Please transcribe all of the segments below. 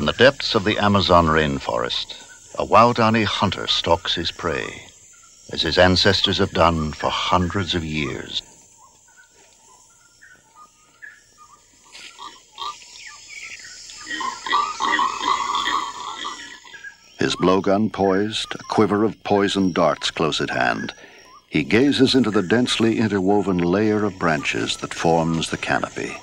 In the depths of the Amazon rainforest, a Waodani hunter stalks his prey, as his ancestors have done for hundreds of years. His blowgun poised, a quiver of poison darts close at hand, he gazes into the densely interwoven layer of branches that forms the canopy.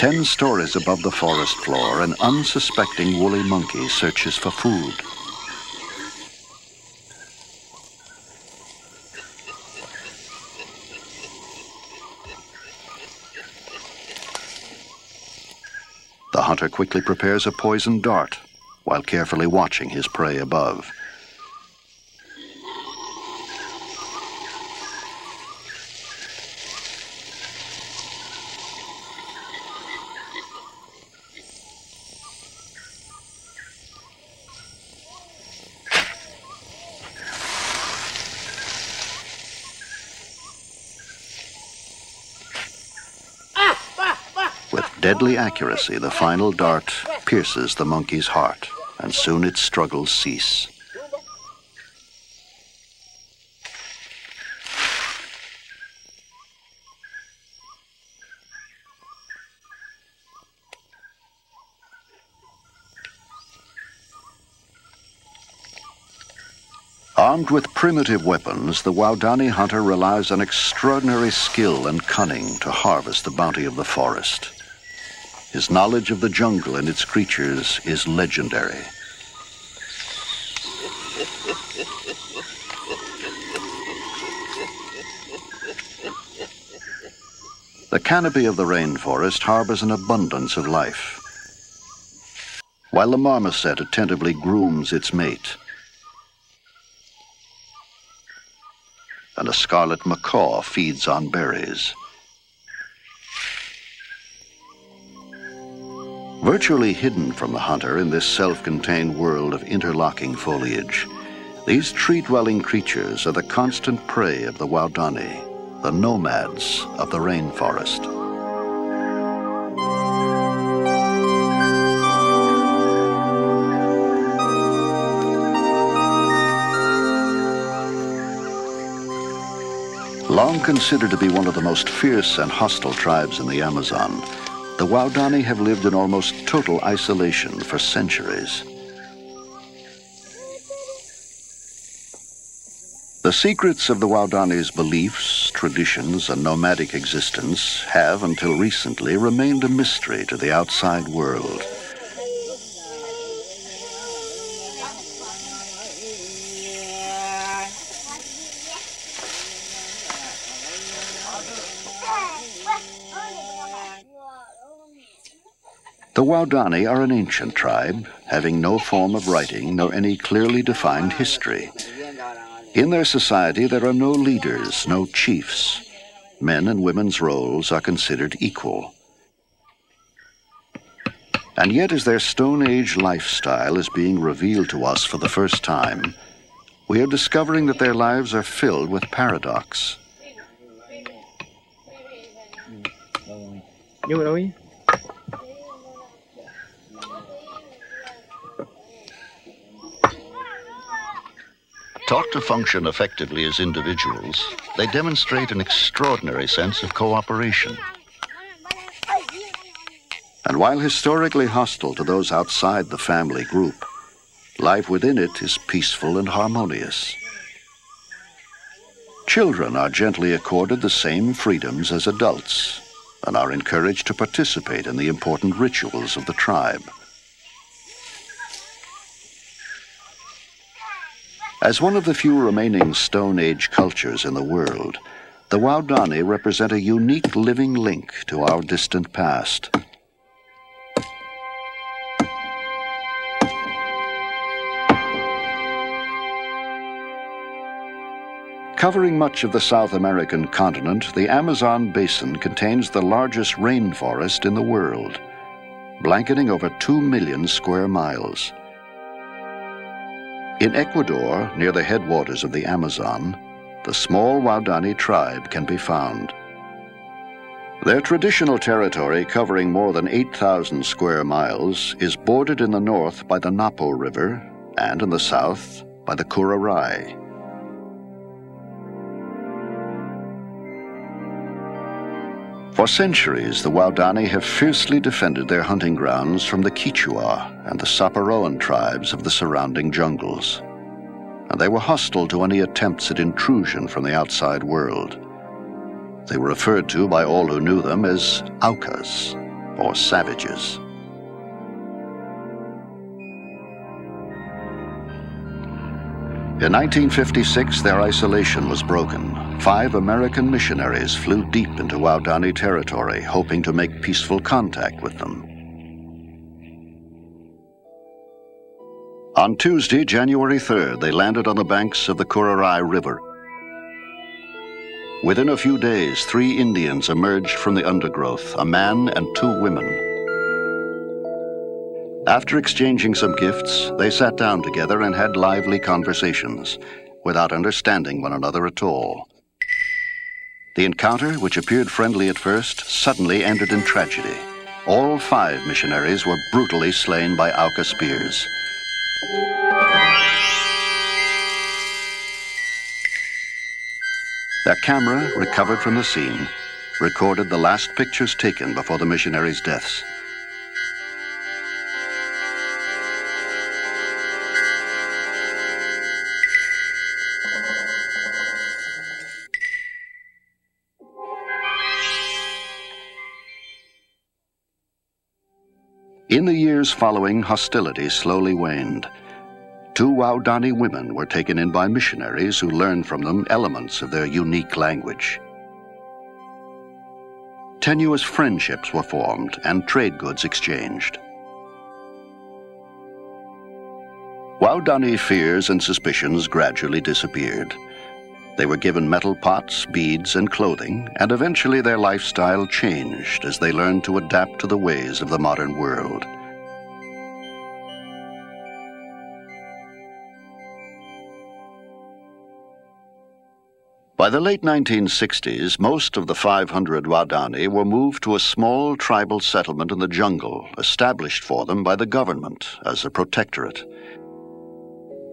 Ten stories above the forest floor, an unsuspecting woolly monkey searches for food. The hunter quickly prepares a poisoned dart while carefully watching his prey above. Deadly accuracy, the final dart pierces the monkey's heart, and soon its struggles cease. Armed with primitive weapons, the Waodani hunter relies on extraordinary skill and cunning to harvest the bounty of the forest. His knowledge of the jungle and its creatures is legendary. The canopy of the rainforest harbors an abundance of life. While the marmoset attentively grooms its mate, and a scarlet macaw feeds on berries. Virtually hidden from the hunter in this self-contained world of interlocking foliage, these tree-dwelling creatures are the constant prey of the Waodani, the nomads of the rainforest. Long considered to be one of the most fierce and hostile tribes in the Amazon, the Waodani have lived in almost total isolation for centuries. The secrets of the Waodani's beliefs, traditions, and nomadic existence have, until recently, remained a mystery to the outside world. The Waodani are an ancient tribe, having no form of writing nor any clearly defined history. In their society, there are no leaders, no chiefs. Men and women's roles are considered equal. And yet, as their Stone Age lifestyle is being revealed to us for the first time, we are discovering that their lives are filled with paradox. Taught to function effectively as individuals, they demonstrate an extraordinary sense of cooperation. And while historically hostile to those outside the family group, life within it is peaceful and harmonious. Children are gently accorded the same freedoms as adults and are encouraged to participate in the important rituals of the tribe. As one of the few remaining Stone Age cultures in the world, the Waodani represent a unique living link to our distant past. Covering much of the South American continent, the Amazon basin contains the largest rainforest in the world, blanketing over 2 million square miles. In Ecuador, near the headwaters of the Amazon, the small Waodani tribe can be found. Their traditional territory, covering more than 8,000 square miles, is bordered in the north by the Napo River and in the south by the Curaray. For centuries, the Waodani have fiercely defended their hunting grounds from the Kichua and the Saparoan tribes of the surrounding jungles, and they were hostile to any attempts at intrusion from the outside world. They were referred to by all who knew them as Aucas, or savages. In 1956, their isolation was broken. 5 American missionaries flew deep into Waodani territory, hoping to make peaceful contact with them. On Tuesday, January 3rd, they landed on the banks of the Curaray River. Within a few days, 3 Indians emerged from the undergrowth, a man and 2 women. After exchanging some gifts, they sat down together and had lively conversations, without understanding one another at all. The encounter, which appeared friendly at first, suddenly ended in tragedy. All 5 missionaries were brutally slain by Auca spears. Their camera, recovered from the scene, recorded the last pictures taken before the missionaries' deaths. In the years following, hostility slowly waned. 2 Waodani women were taken in by missionaries who learned from them elements of their unique language. Tenuous friendships were formed and trade goods exchanged. Waodani fears and suspicions gradually disappeared. They were given metal pots, beads, and clothing, and eventually their lifestyle changed as they learned to adapt to the ways of the modern world. By the late 1960s, most of the 500 Waodani were moved to a small tribal settlement in the jungle, established for them by the government as a protectorate.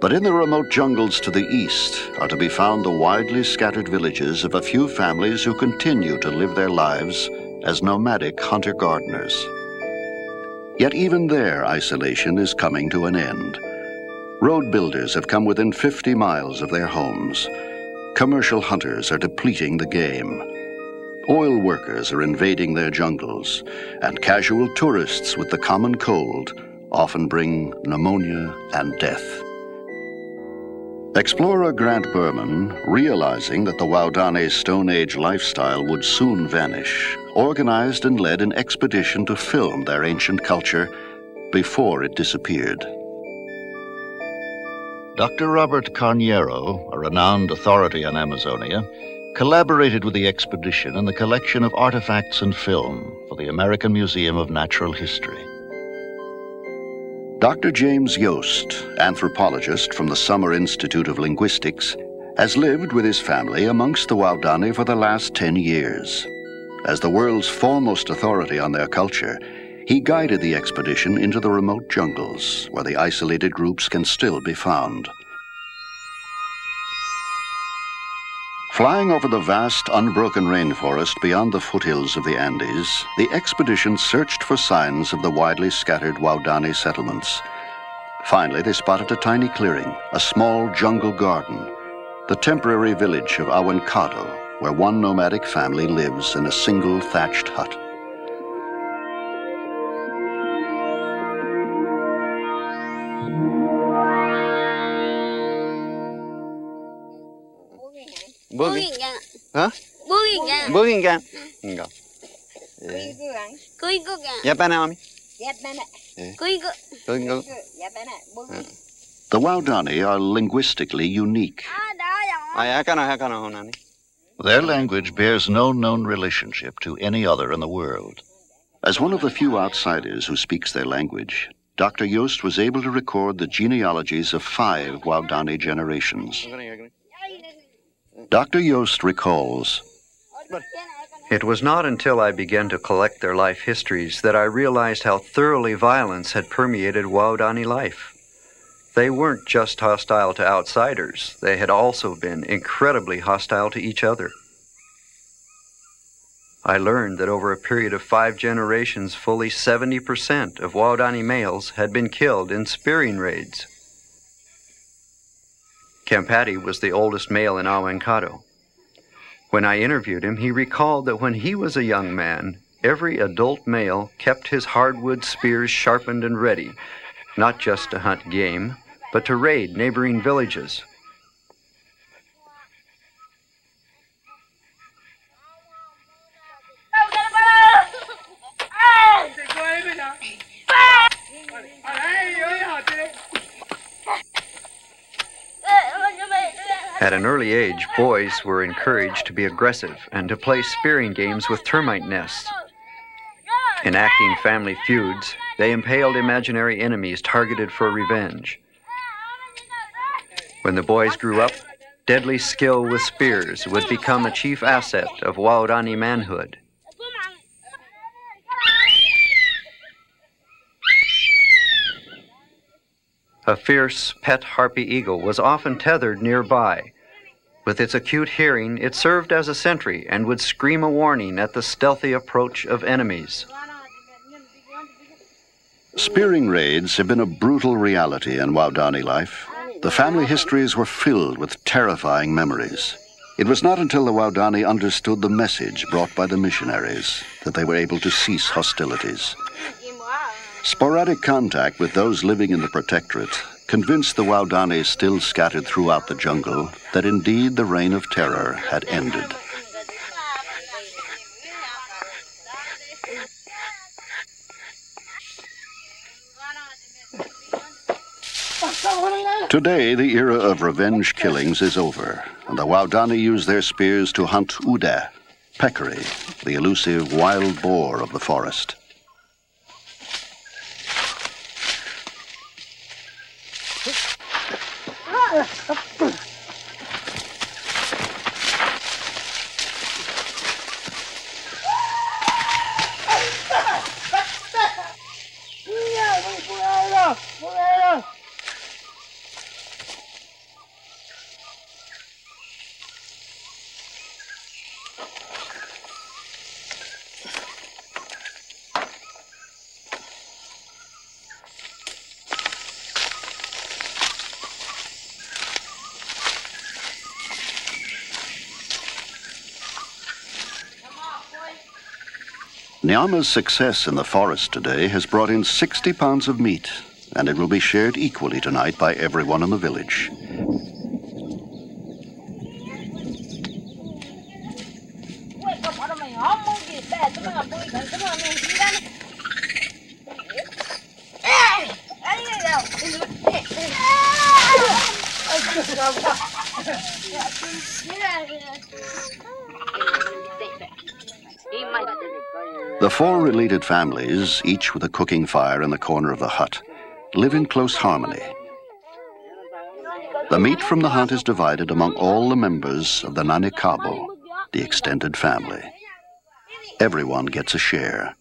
But in the remote jungles to the east are to be found the widely scattered villages of a few families who continue to live their lives as nomadic hunter-gardeners. Yet even their isolation is coming to an end. Road builders have come within 50 miles of their homes. Commercial hunters are depleting the game. Oil workers are invading their jungles, and casual tourists with the common cold often bring pneumonia and death. Explorer Grant Berman, realizing that the Waodani Stone Age lifestyle would soon vanish, organized and led an expedition to film their ancient culture before it disappeared. Dr. Robert Carneiro, a renowned authority on Amazonia, collaborated with the expedition in the collection of artifacts and film for the American Museum of Natural History. Dr. James Yost, anthropologist from the Summer Institute of Linguistics, has lived with his family amongst the Waodani for the last 10 years. As the world's foremost authority on their culture, he guided the expedition into the remote jungles, where the isolated groups can still be found. Flying over the vast, unbroken rainforest beyond the foothills of the Andes, the expedition searched for signs of the widely scattered Waodani settlements. Finally, they spotted a tiny clearing, a small jungle garden, the temporary village of Awankado, where one nomadic family lives in a single thatched hut. Bogingan. Huh? Bogingan. Bogingan. Enggak. Kuigugan. Kuigugan. Yapana, mami. Yapana. Kuigu. Kuigu. Yapana. Bogin. The Waodani are linguistically unique. Their language bears no known relationship to any other in the world. As one of the few outsiders who speaks their language, Dr. Yost was able to record the genealogies of 5 Waodani generations. Dr. Yost recalls, It was not until I began to collect their life histories that I realized how thoroughly violence had permeated Waodani life. They weren't just hostile to outsiders. They had also been incredibly hostile to each other. I learned that over a period of 5 generations, fully 70% of Waodani males had been killed in spearing raids. Kampati was the oldest male in Awankado. When I interviewed him, he recalled that when he was a young man, every adult male kept his hardwood spears sharpened and ready, not just to hunt game, but to raid neighboring villages. At an early age, boys were encouraged to be aggressive and to play spearing games with termite nests. Enacting family feuds, they impaled imaginary enemies targeted for revenge. When the boys grew up, deadly skill with spears would become a chief asset of Waodani manhood. A fierce pet harpy eagle was often tethered nearby. With its acute hearing, it served as a sentry and would scream a warning at the stealthy approach of enemies. Spearing raids have been a brutal reality in Waodani life. The family histories were filled with terrifying memories. It was not until the Waodani understood the message brought by the missionaries that they were able to cease hostilities. Sporadic contact with those living in the protectorate convinced the Waodani still scattered throughout the jungle that indeed the reign of terror had ended. Today, the era of revenge killings is over, and the Waodani use their spears to hunt uda, peccary, the elusive wild boar of the forest. Nyama's success in the forest today has brought in 60 pounds of meat, and it will be shared equally tonight by everyone in the village. The four related families, each with a cooking fire in the corner of the hut, live in close harmony. The meat from the hunt is divided among all the members of the Nanekabo, the extended family. Everyone gets a share.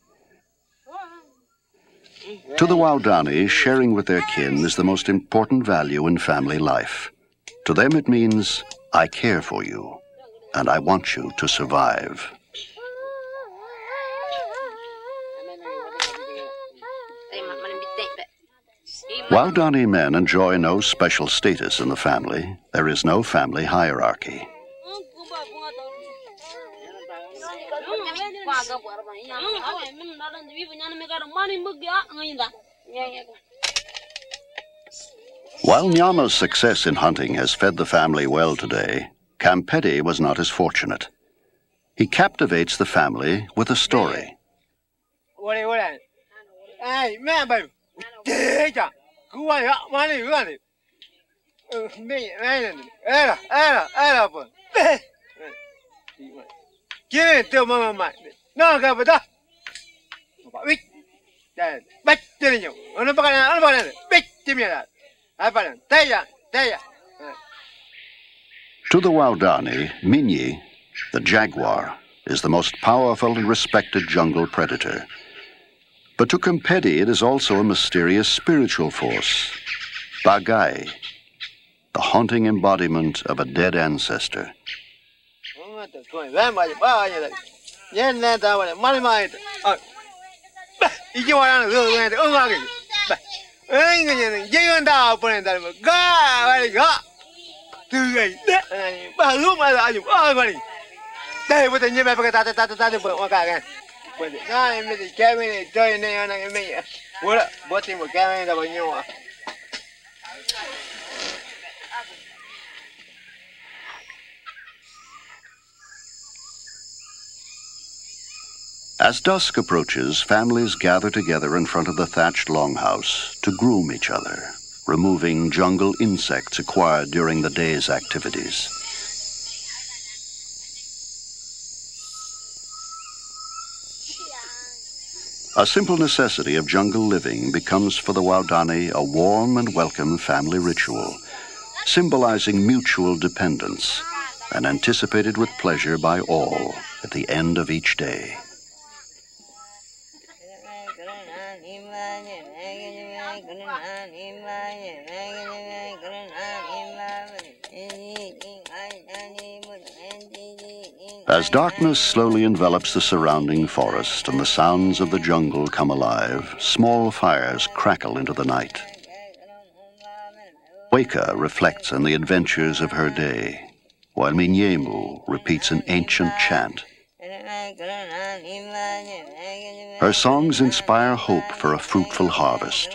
To the Waodani, sharing with their kin is the most important value in family life. To them it means, I care for you, and I want you to survive. Waodani men enjoy no special status in the family. There is no family hierarchy. While Nyama's success in hunting has fed the family well today, Kampeti was not as fortunate. He captivates the family with a story. To the Waodani, Minyi, the jaguar, is the most powerful and respected jungle predator. But to Kempedi, it is also a mysterious spiritual force, Bagai, the haunting embodiment of a dead ancestor. As dusk approaches, families gather together in front of the thatched longhouse to groom each other, removing jungle insects acquired during the day's activities. A simple necessity of jungle living becomes for the Waodani a warm and welcome family ritual, symbolizing mutual dependence and anticipated with pleasure by all at the end of each day. As darkness slowly envelops the surrounding forest and the sounds of the jungle come alive, small fires crackle into the night. Weka reflects on the adventures of her day, while Minyemu repeats an ancient chant. Her songs inspire hope for a fruitful harvest.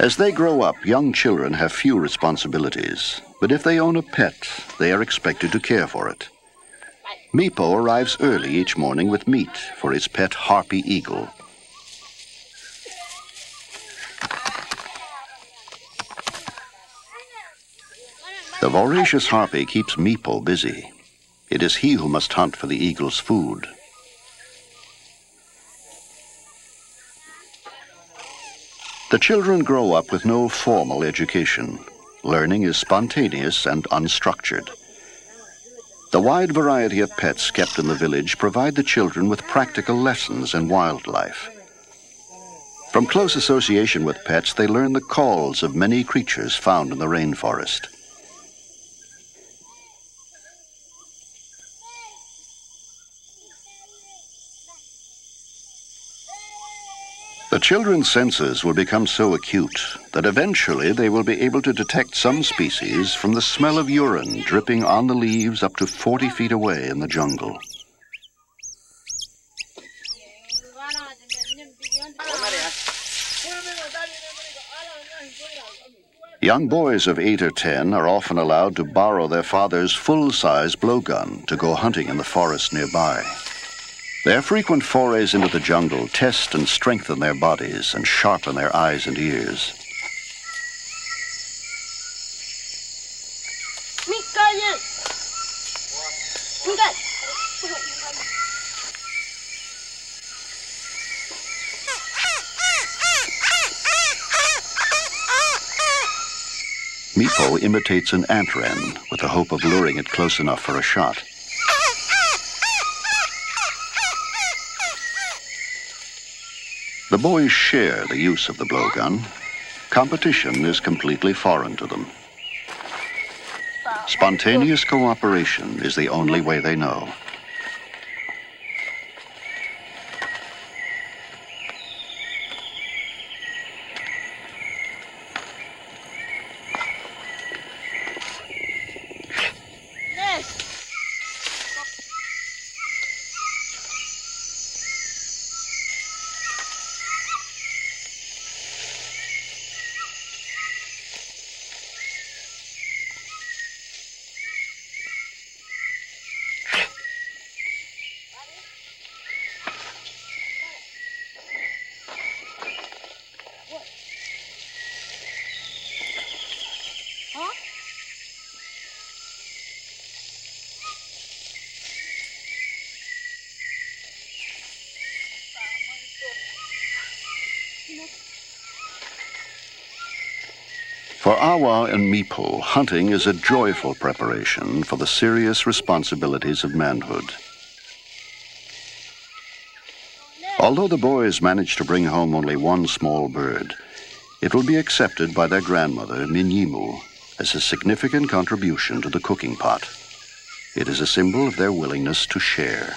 As they grow up, young children have few responsibilities, but if they own a pet, they are expected to care for it. Meepo arrives early each morning with meat for his pet harpy eagle. The voracious harpy keeps Meepo busy. It is he who must hunt for the eagle's food. The children grow up with no formal education. Learning is spontaneous and unstructured. The wide variety of pets kept in the village provide the children with practical lessons in wildlife. From close association with pets, they learn the calls of many creatures found in the rainforest. The children's senses will become so acute that eventually they will be able to detect some species from the smell of urine dripping on the leaves up to 40 feet away in the jungle. Young boys of 8 or 10 are often allowed to borrow their father's full-size blowgun to go hunting in the forest nearby. Their frequent forays into the jungle test and strengthen their bodies and sharpen their eyes and ears. Meepo imitates an ant wren with the hope of luring it close enough for a shot. The boys share the use of the blowgun. Competition is completely foreign to them. Spontaneous cooperation is the only way they know. For Awa and Meepo, hunting is a joyful preparation for the serious responsibilities of manhood. Although the boys managed to bring home only one small bird, it will be accepted by their grandmother, Minyimu, as a significant contribution to the cooking pot. It is a symbol of their willingness to share.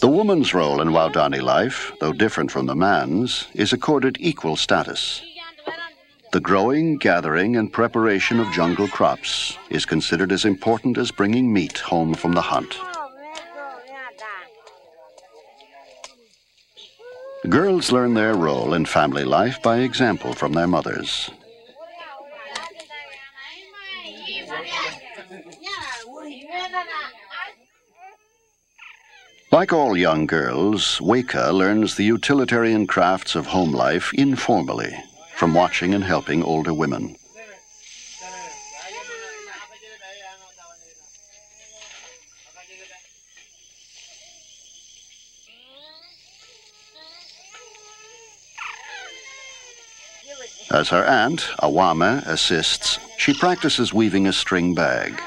The woman's role in Waodani life, though different from the man's, is accorded equal status. The growing, gathering, and preparation of jungle crops is considered as important as bringing meat home from the hunt. Girls learn their role in family life by example from their mothers. Like all young girls, Weka learns the utilitarian crafts of home life informally, from watching and helping older women. As her aunt, Awame, assists, she practices weaving a string bag.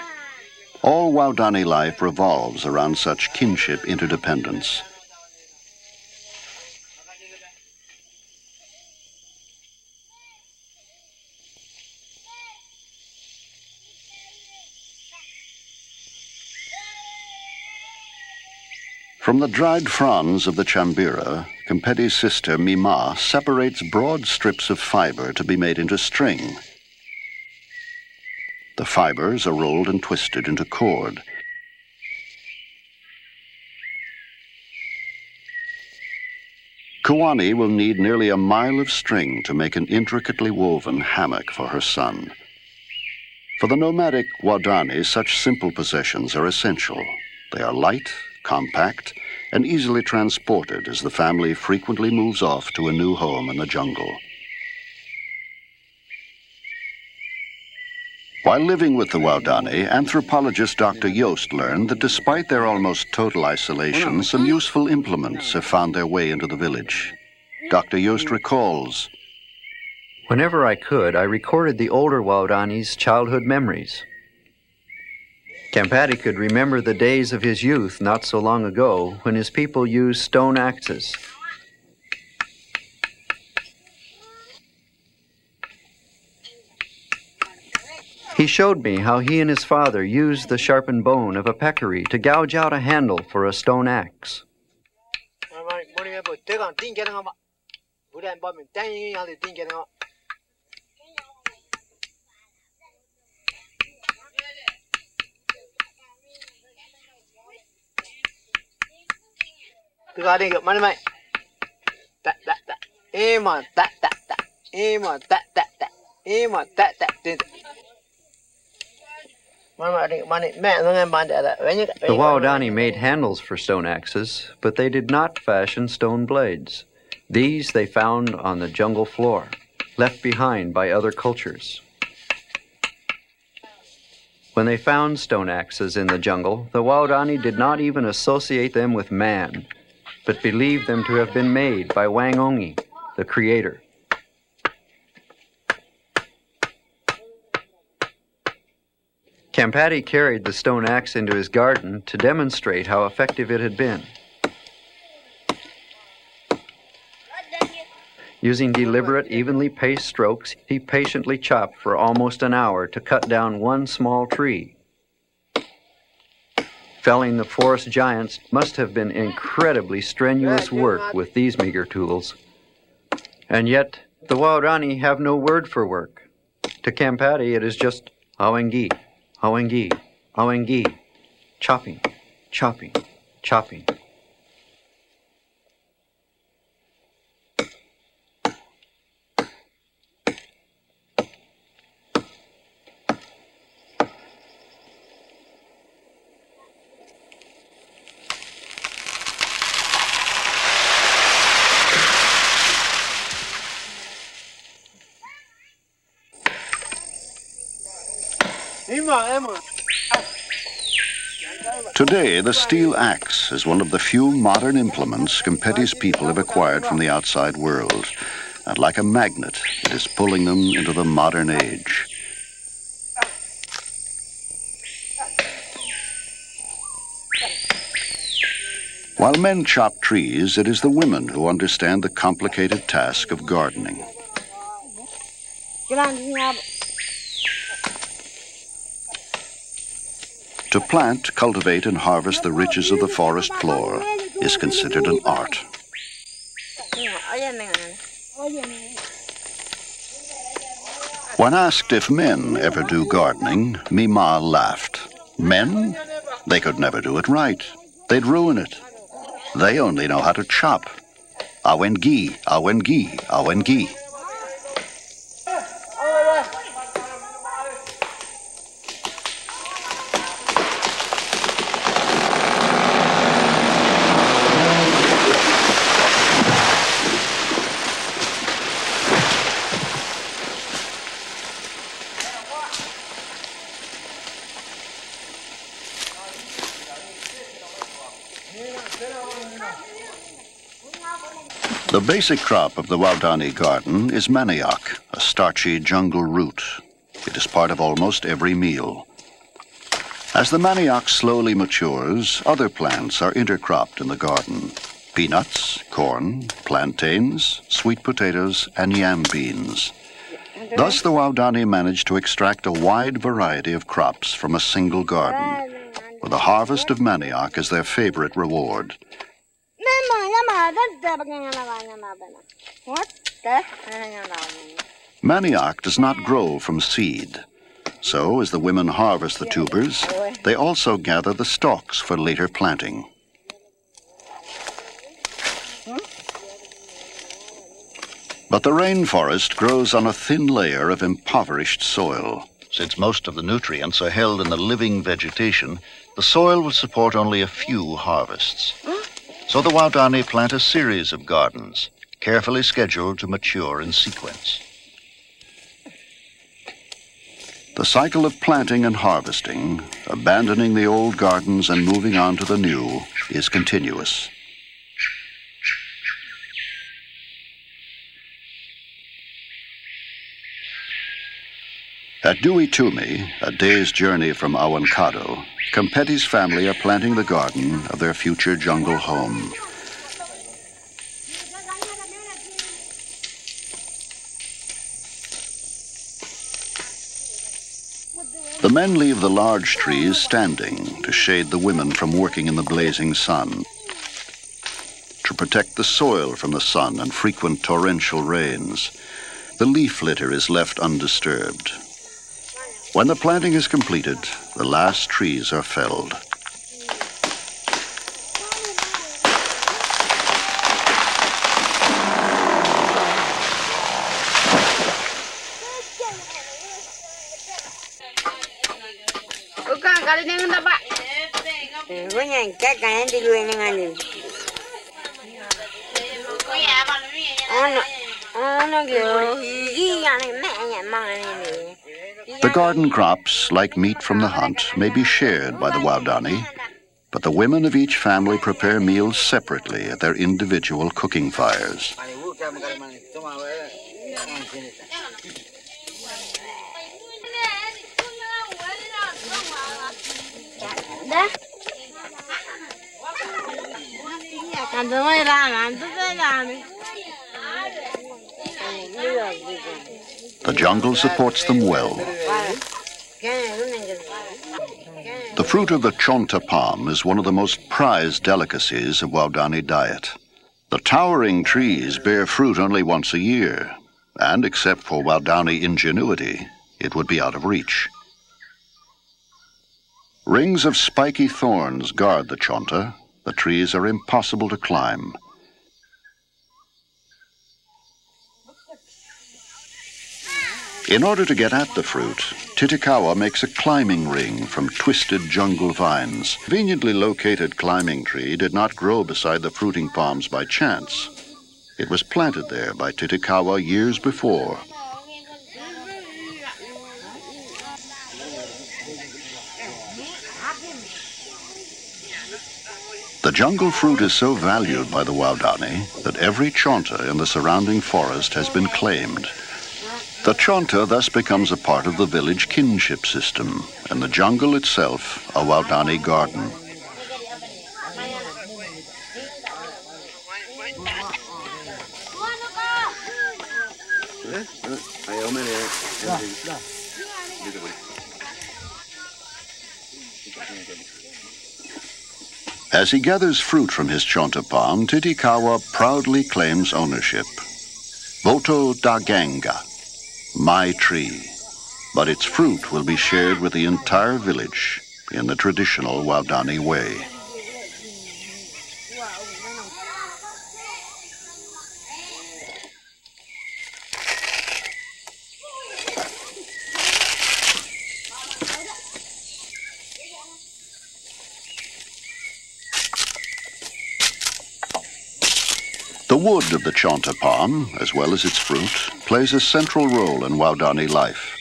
All Waodani life revolves around such kinship interdependence. From the dried fronds of the Chambira, Kempeti's sister Mima separates broad strips of fiber to be made into string. The fibers are rolled and twisted into cord. Kuwani will need nearly a mile of string to make an intricately woven hammock for her son. For the nomadic Waodani, such simple possessions are essential. They are light, compact, and easily transported as the family frequently moves off to a new home in the jungle. While living with the Waodani, anthropologist Dr. Yost learned that despite their almost total isolation, some useful implements have found their way into the village. Dr. Yost recalls, "Whenever I could, I recorded the older Waodani's childhood memories. Kempati could remember the days of his youth not so long ago when his people used stone axes. He showed me how he and his father used the sharpened bone of a peccary to gouge out a handle for a stone axe. The Waodani made handles for stone axes, but they did not fashion stone blades. These they found on the jungle floor, left behind by other cultures. When they found stone axes in the jungle, the Waodani did not even associate them with man, but believed them to have been made by Wangongi, the creator. Kempati carried the stone axe into his garden to demonstrate how effective it had been. Using deliberate, evenly paced strokes, he patiently chopped for almost an hour to cut down one small tree. Felling the forest giants must have been incredibly strenuous work with these meager tools. And yet, the Waodani have no word for work. To Kempati, it is just Awangi. Awangi, awangi, chopping, chopping, chopping. Today, the steel axe is one of the few modern implements Kempete's people have acquired from the outside world. And like a magnet, it is pulling them into the modern age. While men chop trees, it is the women who understand the complicated task of gardening. To plant, cultivate, and harvest the riches of the forest floor is considered an art. When asked if men ever do gardening, Mima laughed. Men? They could never do it right. They'd ruin it. They only know how to chop. Awengi, awengi, awengi. The basic crop of the Waodani garden is manioc, a starchy jungle root. It is part of almost every meal. As the manioc slowly matures, other plants are intercropped in the garden. Peanuts, corn, plantains, sweet potatoes, and yam beans. Thus the Waodani managed to extract a wide variety of crops from a single garden, with a harvest of manioc as their favorite reward. Manioc does not grow from seed. So, as the women harvest the tubers, they also gather the stalks for later planting. But the rainforest grows on a thin layer of impoverished soil. Since most of the nutrients are held in the living vegetation, the soil will support only a few harvests. So the Waodani plant a series of gardens, carefully scheduled to mature in sequence. The cycle of planting and harvesting, abandoning the old gardens and moving on to the new, is continuous. At Dewey Tumi, a day's journey from Awankado, Kempete's family are planting the garden of their future jungle home. The men leave the large trees standing to shade the women from working in the blazing sun, to protect the soil from the sun and frequent torrential rains. The leaf litter is left undisturbed. When the planting is completed, the last trees are felled. The garden crops, like meat from the hunt, may be shared by the Waodani, but the women of each family prepare meals separately at their individual cooking fires. The jungle supports them well. The fruit of the Chonta palm is one of the most prized delicacies of Waodani diet. The towering trees bear fruit only once a year, and except for Waodani ingenuity, it would be out of reach. Rings of spiky thorns guard the Chonta. The trees are impossible to climb. In order to get at the fruit, Titicawa makes a climbing ring from twisted jungle vines. The conveniently located climbing tree did not grow beside the fruiting palms by chance. It was planted there by Titicawa years before. The jungle fruit is so valued by the Waodani that every chonta in the surrounding forest has been claimed. The chonta thus becomes a part of the village kinship system, and the jungle itself a Waodani garden. As he gathers fruit from his chonta palm, Titicawa proudly claims ownership. Voto da Ganga, my tree. But its fruit will be shared with the entire village in the traditional Waodani way. The wood of the chonta palm, as well as its fruit, plays a central role in Waodani life.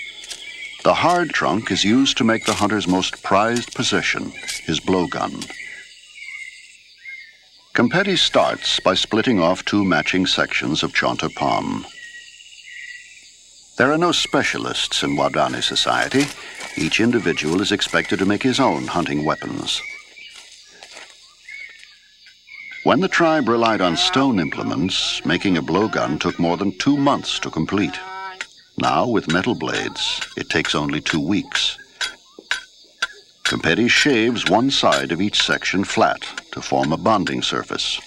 The hard trunk is used to make the hunter's most prized possession, his blowgun. Competi starts by splitting off two matching sections of chonta palm. There are no specialists in Waodani society. Each individual is expected to make his own hunting weapons. When the tribe relied on stone implements, making a blowgun took more than 2 months to complete. Now, with metal blades, it takes only 2 weeks. Competi shaves one side of each section flat to form a bonding surface.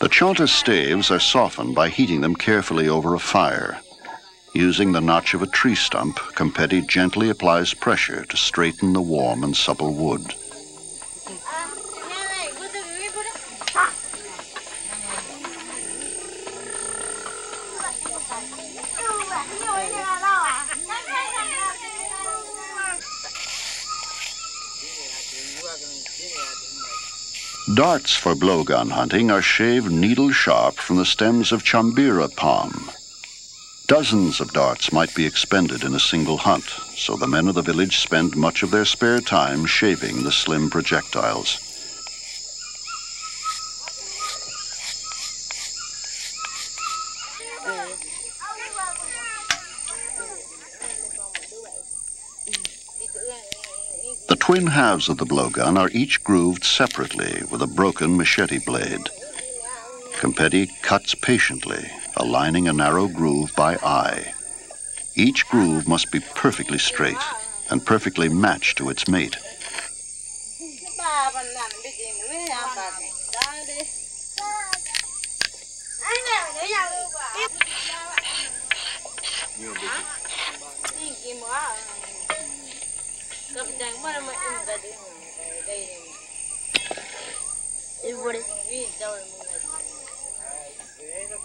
The chonta staves are softened by heating them carefully over a fire. Using the notch of a tree stump, Competi gently applies pressure to straighten the warm and supple wood. Darts for blowgun hunting are shaved needle-sharp from the stems of Chambira palm. Dozens of darts might be expended in a single hunt, so the men of the village spend much of their spare time shaving the slim projectiles. Twin halves of the blowgun are each grooved separately with a broken machete blade. Competi cuts patiently, aligning a narrow groove by eye. Each groove must be perfectly straight and perfectly matched to its mate.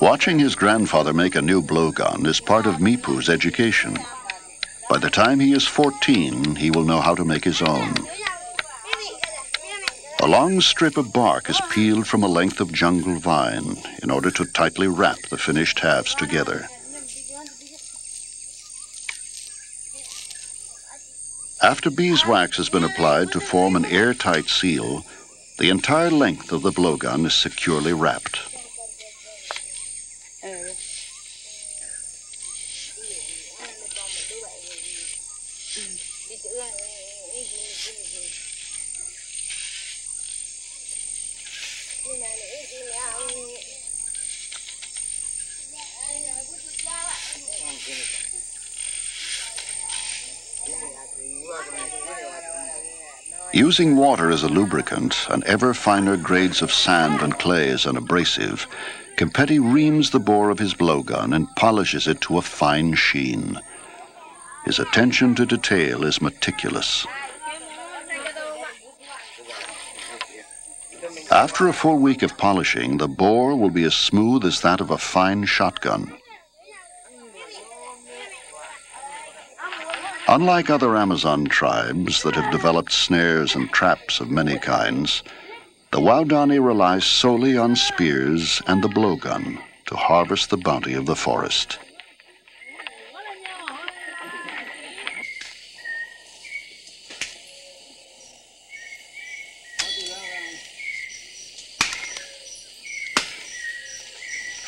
Watching his grandfather make a new blowgun is part of Mipu's education. By the time he is 14, he will know how to make his own. A long strip of bark is peeled from a length of jungle vine in order to tightly wrap the finished halves together. After beeswax has been applied to form an airtight seal, the entire length of the blowgun is securely wrapped. Using water as a lubricant and ever finer grades of sand and clay as an abrasive, Competi reams the bore of his blowgun and polishes it to a fine sheen. His attention to detail is meticulous. After a full week of polishing, the bore will be as smooth as that of a fine shotgun. Unlike other Amazon tribes that have developed snares and traps of many kinds, the Waodani relies solely on spears and the blowgun to harvest the bounty of the forest.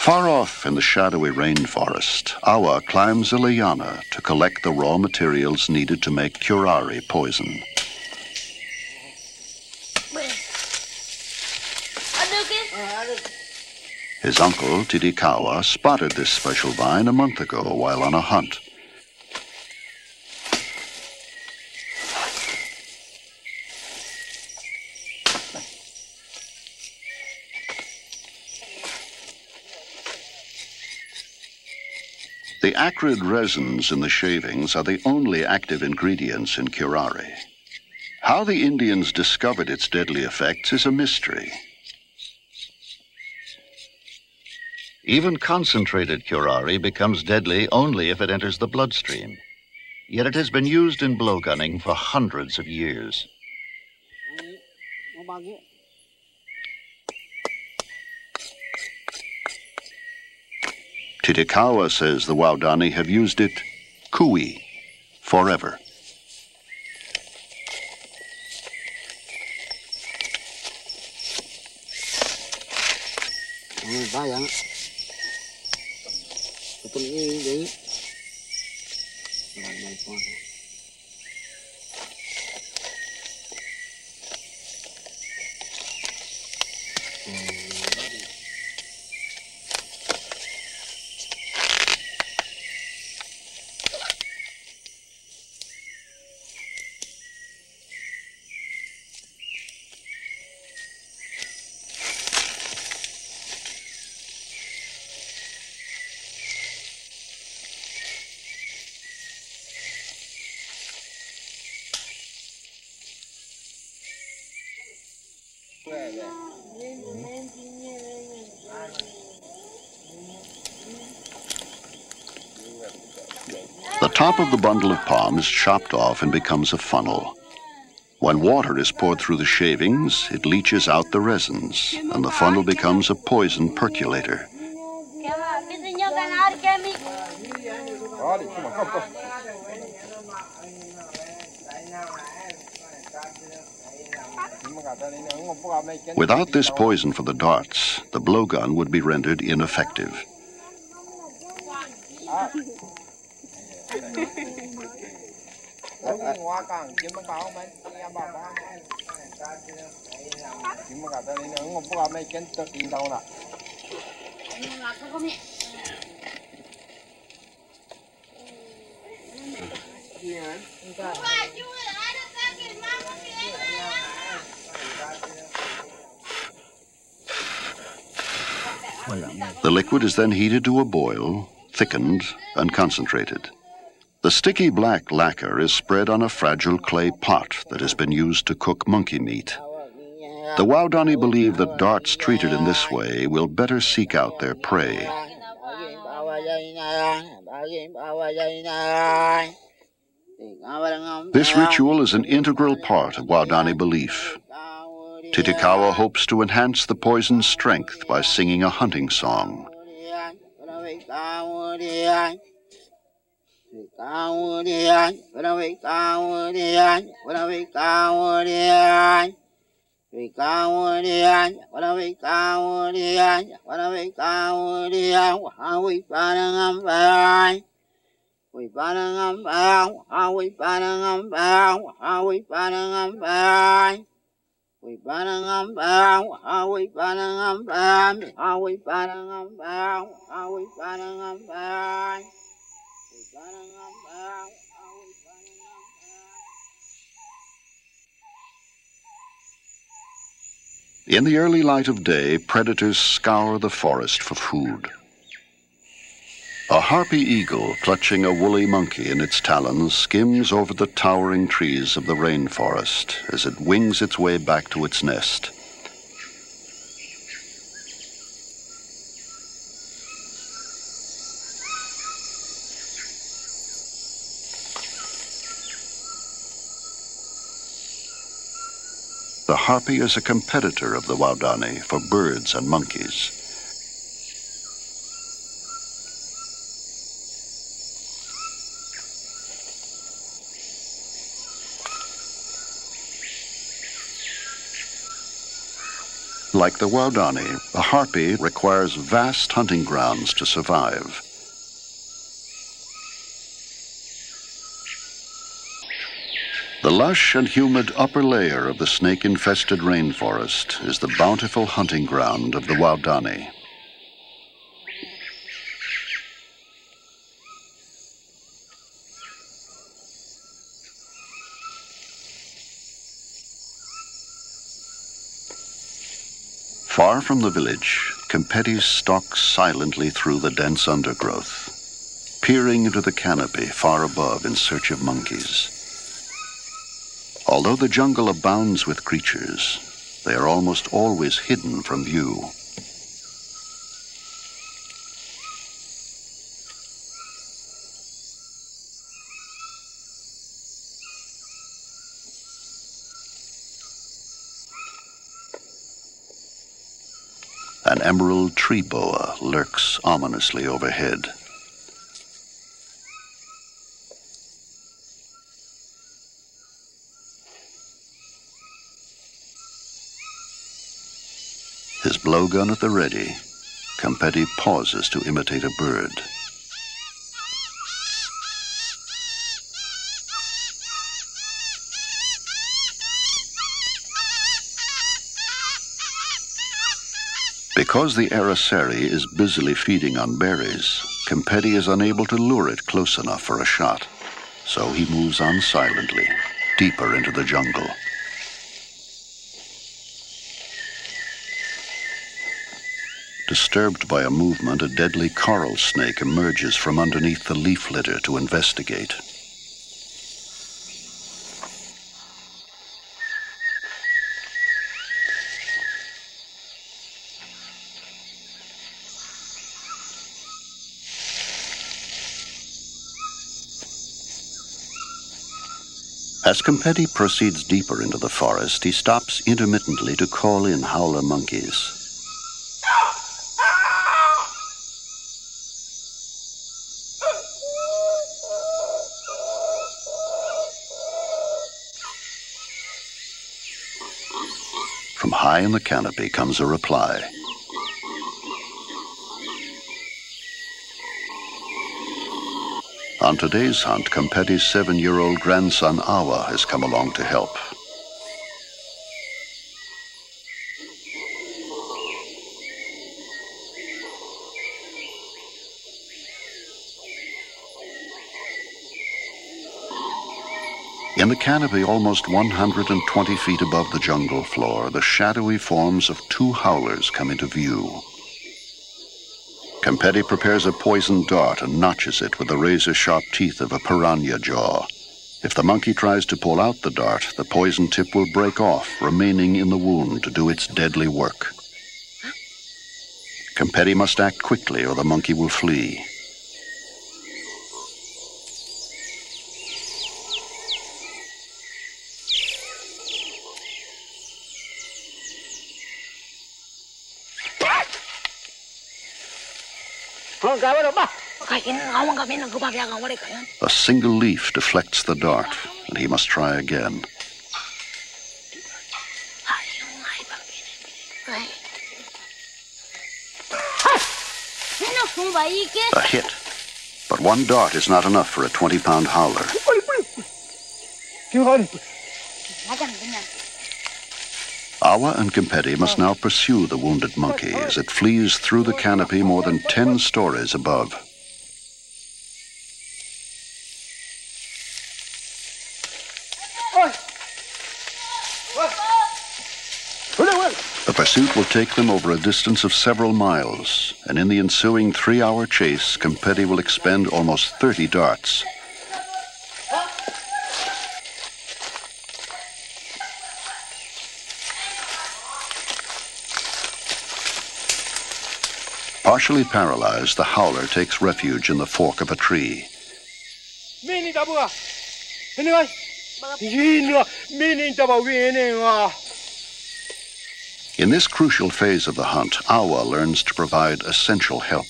Far off in the shadowy rainforest, Awa climbs a liana to collect the raw materials needed to make curare poison. His uncle, Titikawa, spotted this special vine a month ago while on a hunt. The acrid resins in the shavings are the only active ingredients in curare. How the Indians discovered its deadly effects is a mystery. Even concentrated curare becomes deadly only if it enters the bloodstream. Yet it has been used in blowgunning for hundreds of years. Titikawa says the Waodani have used it kui, forever. The top of the bundle of palm is chopped off and becomes a funnel. When water is poured through the shavings, it leaches out the resins, and the funnel becomes a poison percolator. Without this poison for the darts, the blowgun would be rendered ineffective. The liquid is then heated to a boil, thickened, and concentrated. The sticky black lacquer is spread on a fragile clay pot that has been used to cook monkey meat. The Waodani believe that darts treated in this way will better seek out their prey. This ritual is an integral part of Waodani belief. Titikawa hopes to enhance the poison's strength by singing a hunting song. In the early light of day, predators scour the forest for food. A harpy eagle clutching a woolly monkey in its talons skims over the towering trees of the rainforest as it wings its way back to its nest. the harpy is a competitor of the Waodani for birds and monkeys. Like the Waodani, the harpy requires vast hunting grounds to survive. The lush and humid upper layer of the snake-infested rainforest is the bountiful hunting ground of the Waodani. Far from the village, Kempeti stalks silently through the dense undergrowth, peering into the canopy far above in search of monkeys. Although the jungle abounds with creatures, they are almost always hidden from view. An emerald tree boa lurks ominously overhead. His blowgun at the ready, Kempeti pauses to imitate a bird. Because the Araseri is busily feeding on berries, Kempeti is unable to lure it close enough for a shot, so he moves on silently, deeper into the jungle. Disturbed by a movement, a deadly coral snake emerges from underneath the leaf litter to investigate. As Kempeti proceeds deeper into the forest, he stops intermittently to call in howler monkeys. From high in the canopy comes a reply. On today's hunt, Kempeti's 7-year-old grandson Awa has come along to help. In the canopy, almost 120 feet above the jungle floor, the shadowy forms of 2 howlers come into view. Kempeti prepares a poisoned dart and notches it with the razor-sharp teeth of a piranha jaw. If the monkey tries to pull out the dart, the poison tip will break off, remaining in the wound to do its deadly work. Kempeti must act quickly or the monkey will flee. A single leaf deflects the dart, and he must try again. A hit, but one dart is not enough for a 20-pound howler. Awa and Kempeti must now pursue the wounded monkey as it flees through the canopy more than 10 stories above. The pursuit will take them over a distance of several miles, and in the ensuing 3-hour chase, Kempeti will expend almost 30 darts. Partially paralyzed, the howler takes refuge in the fork of a tree. In this crucial phase of the hunt, Awa learns to provide essential help.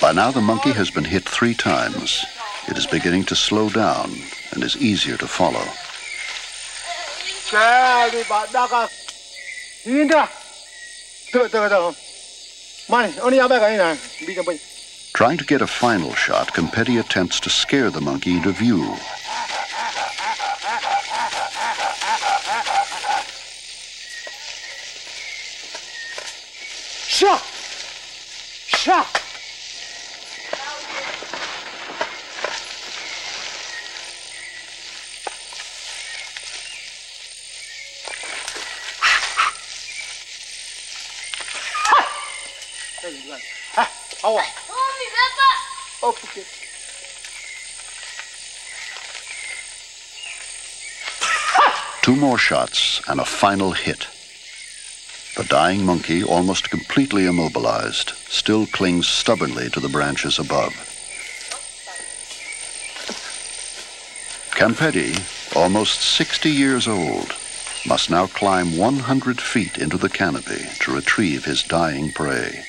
By now the monkey has been hit 3 times. It is beginning to slow down and is easier to follow. Trying to get a final shot, Kempedi attempts to scare the monkey into view. Shot! Shot! Two more shots and a final hit. The dying monkey, almost completely immobilized, still clings stubbornly to the branches above. Kempedi, almost 60 years old, must now climb 100 feet into the canopy to retrieve his dying prey.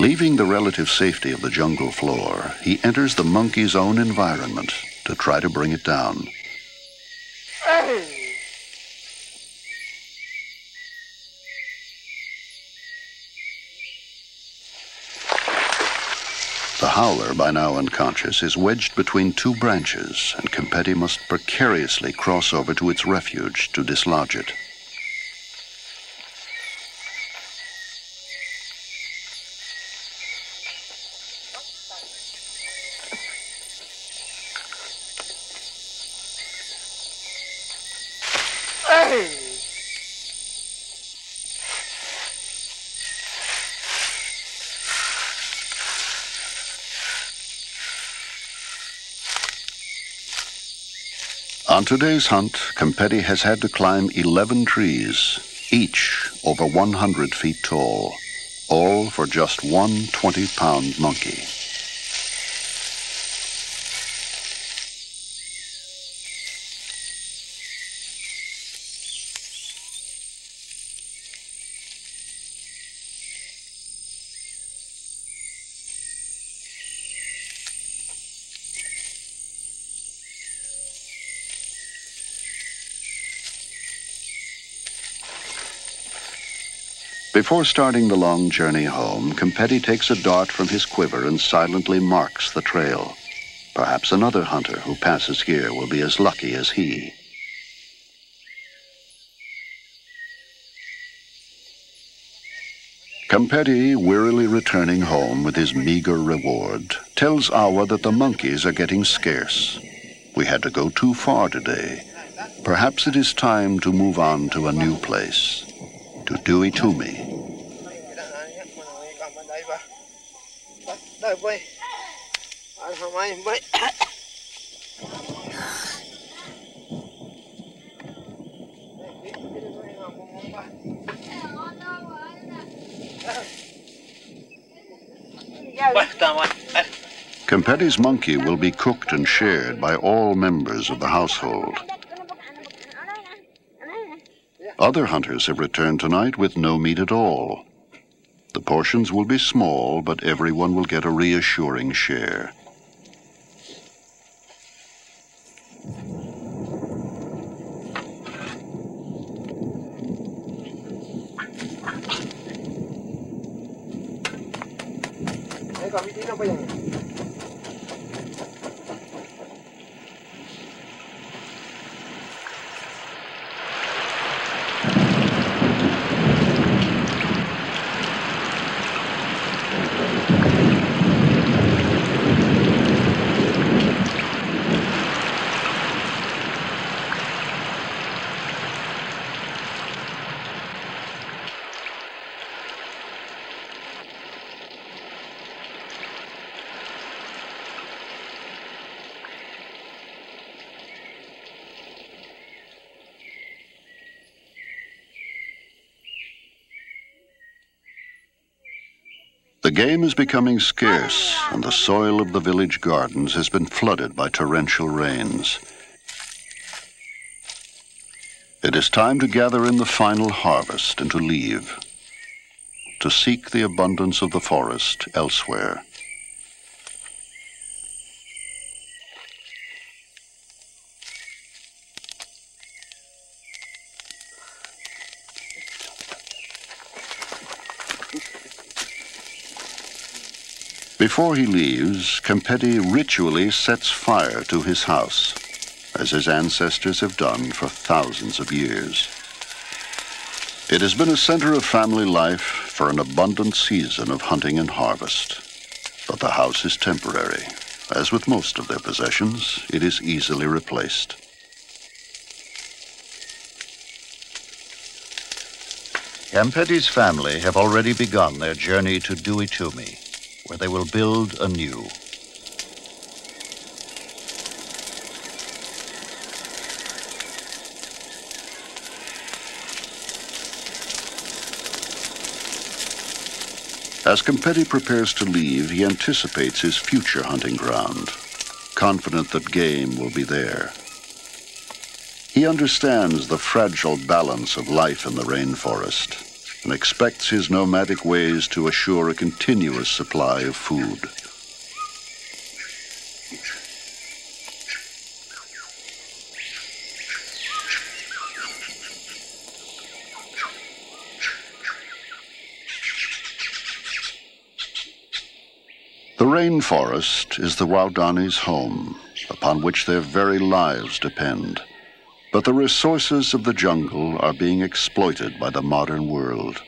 Leaving the relative safety of the jungle floor, he enters the monkey's own environment to try to bring it down. The howler, by now unconscious, is wedged between 2 branches, and Kempedi must precariously cross over to its refuge to dislodge it. On today's hunt, Kempedi has had to climb 11 trees, each over 100 feet tall, all for just one 20-pound monkey. Before starting the long journey home, Kempedi takes a dart from his quiver and silently marks the trail. Perhaps another hunter who passes here will be as lucky as he. Kempedi, wearily returning home with his meager reward, tells Awa that the monkeys are getting scarce. We had to go too far today. Perhaps it is time to move on to a new place. To Dewey Tumi. Kempedi's monkey will be cooked and shared by all members of the household. Other hunters have returned tonight with no meat at all. The portions will be small, but everyone will get a reassuring share. The game is becoming scarce, and the soil of the village gardens has been flooded by torrential rains. It is time to gather in the final harvest and to leave, to seek the abundance of the forest elsewhere. Before he leaves, Kempedi ritually sets fire to his house, as his ancestors have done for thousands of years. It has been a center of family life for an abundant season of hunting and harvest. But the house is temporary. As with most of their possessions, it is easily replaced. Kempedi's family have already begun their journey to Dewey Tumi, where they will build anew. As Kempedi prepares to leave, he anticipates his future hunting ground, confident that game will be there. He understands the fragile balance of life in the rainforest, and expects his nomadic ways to assure a continuous supply of food. The rainforest is the Waodani's home, upon which their very lives depend. But the resources of the jungle are being exploited by the modern world.